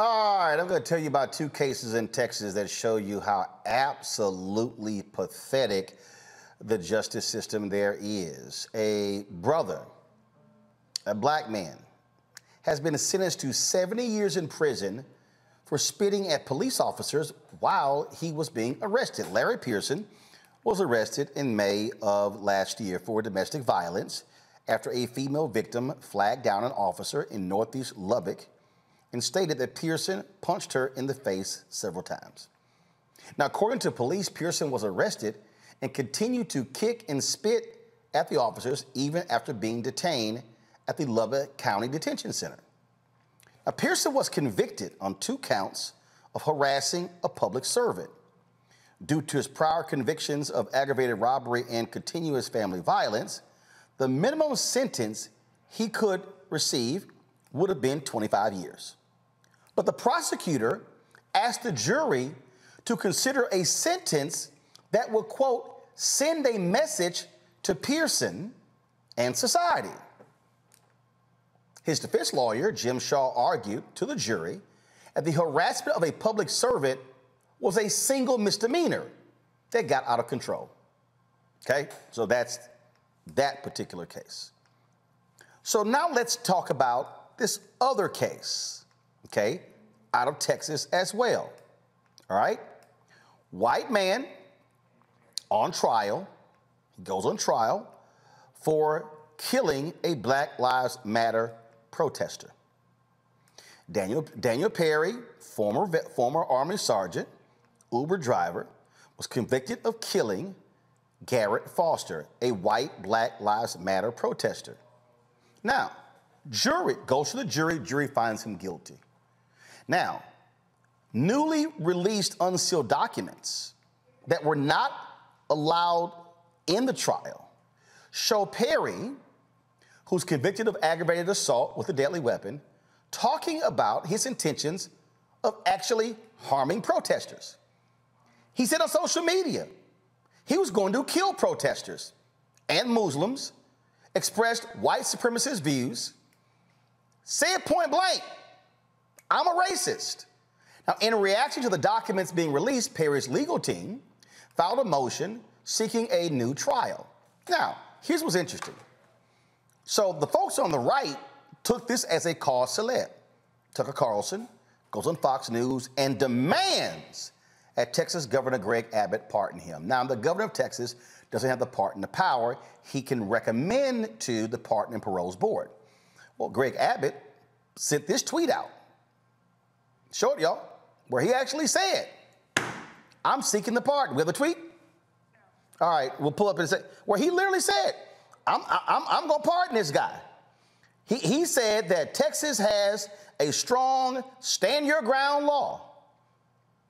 All right, I'm going to tell you about two cases in Texas that show you how absolutely pathetic the justice system there is. A brother, a black man, has been sentenced to 70 years in prison for spitting at police officers while he was being arrested. Larry Pearson was arrested in May of last year for domestic violence after a female victim flagged down an officer in northeast Lubbock and stated that Pearson punched her in the face several times. Now, according to police, Pearson was arrested and continued to kick and spit at the officers even after being detained at the Lubbock County Detention Center. Now, Pearson was convicted on 2 counts of harassing a public servant. Due to his prior convictions of aggravated robbery and continuous family violence, the minimum sentence he could receive would have been 25 years. But the prosecutor asked the jury to consider a sentence that would, quote, send a message to Pearson and society. His defense lawyer, Jim Shaw, argued to the jury that the harassment of a public servant was a single misdemeanor that got out of control. Okay, so that's that particular case. So now let's talk about this other case, okay, out of Texas as well. All right, white man on trial, he goes on trial for killing a Black Lives Matter protester. Daniel Perry, former Army sergeant, Uber driver, was convicted of killing Garrett Foster, a white Black Lives Matter protester. Now, jury goes to the jury, jury finds him guilty. Now, newly released unsealed documents that were not allowed in the trial show Perry, who's convicted of aggravated assault with a deadly weapon, talking about his intentions of actually harming protesters. He said on social media he was going to kill protesters and Muslims, expressed white supremacist views, said point blank, I'm a racist. Now, in reaction to the documents being released, Perry's legal team filed a motion seeking a new trial. Now, here's what's interesting. So the folks on the right took this as a cause celeb. Tucker Carlson goes on Fox News and demands that Texas Governor Greg Abbott pardon him. Now, the governor of Texas doesn't have the pardon of power. He can recommend to the Pardon and Paroles Board. Well, Greg Abbott sent this tweet out, short y'all, where he actually said, I'm seeking the pardon. We have a tweet? All right, we'll pull up and say, where he literally said, I'm going to pardon this guy. He said that Texas has a strong stand your ground law.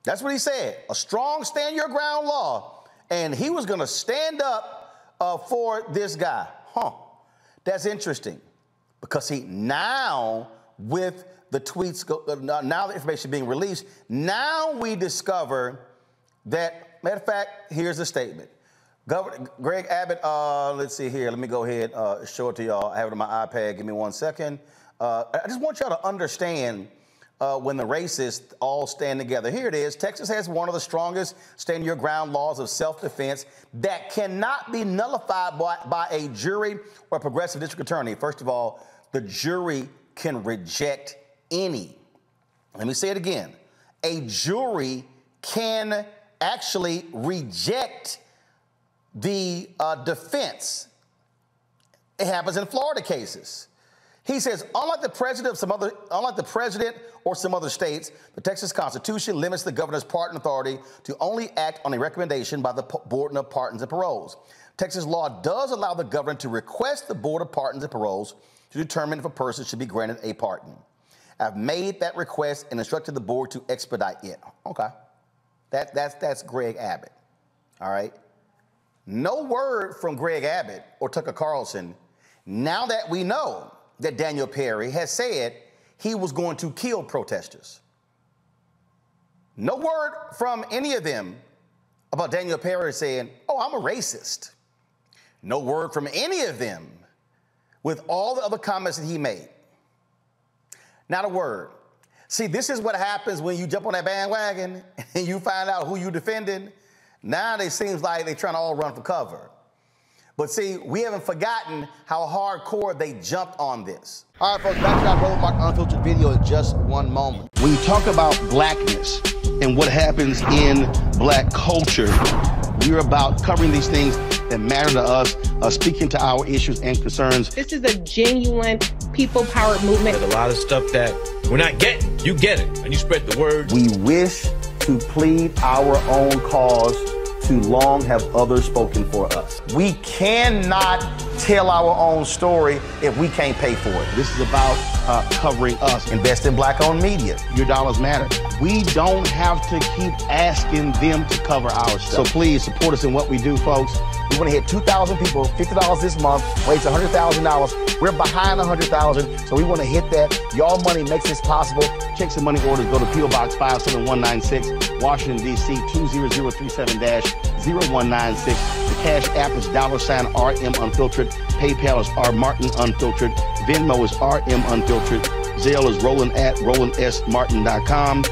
That's what he said, a strong stand your ground law. And he was going to stand up for this guy. Huh, that's interesting because he now with the tweets, now the information being released, now we discover that, matter of fact, here's the statement. Governor Greg Abbott, let's see here. Let me go ahead show it to y'all. I have it on my iPad. Give me 1 second. I just want y'all to understand when the racists all stand together. Here it is. Texas has one of the strongest stand your ground laws of self-defense that cannot be nullified by a jury or a progressive district attorney. First of all, the jury can reject any. Let me say it again. A jury can actually reject the defense. It happens in Florida cases. He says, unlike the president or some other states, the Texas Constitution limits the governor's pardon authority to only act on a recommendation by the Board of Pardons and Paroles. Texas law does allow the governor to request the Board of Pardons and Paroles to determine if a person should be granted a pardon. I've made that request and instructed the board to expedite it. Okay, that's Greg Abbott. All right. No word from Greg Abbott or Tucker Carlson now that we know that Daniel Perry has said he was going to kill protesters. No word from any of them about Daniel Perry saying, oh, I'm a racist. No word from any of them with all the other comments that he made. Not a word. See, this is what happens when you jump on that bandwagon and you find out who you're defending. Now it seems like they're trying to all run for cover. But see, we haven't forgotten how hardcore they jumped on this. All right, folks, back to our Roland Martin Unfiltered video in just one moment. When you talk about blackness and what happens in black culture, we're about covering these things that matter to us, speaking to our issues and concerns. This is a genuine people-powered movement. There's a lot of stuff that we're not getting. You get it, and you spread the word. We wish to plead our own cause. Too long have others spoken for us. We cannot tell our own story if we can't pay for it. This is about covering us. Invest in black-owned media. Your dollars matter. We don't have to keep asking them to cover our stuff. So please support us in what we do, folks. We want to hit 2,000 people, $50 this month, raise $100,000. We're behind $100,000, so we want to hit that. Y'all money makes this possible. Checks and money orders go to P.O. Box 57196, Washington, D.C. 20037-0196. The Cash App is $RM Unfiltered. PayPal is R Martin Unfiltered. Venmo is RM Unfiltered. Zelle is Roland at RolandSMartin.com.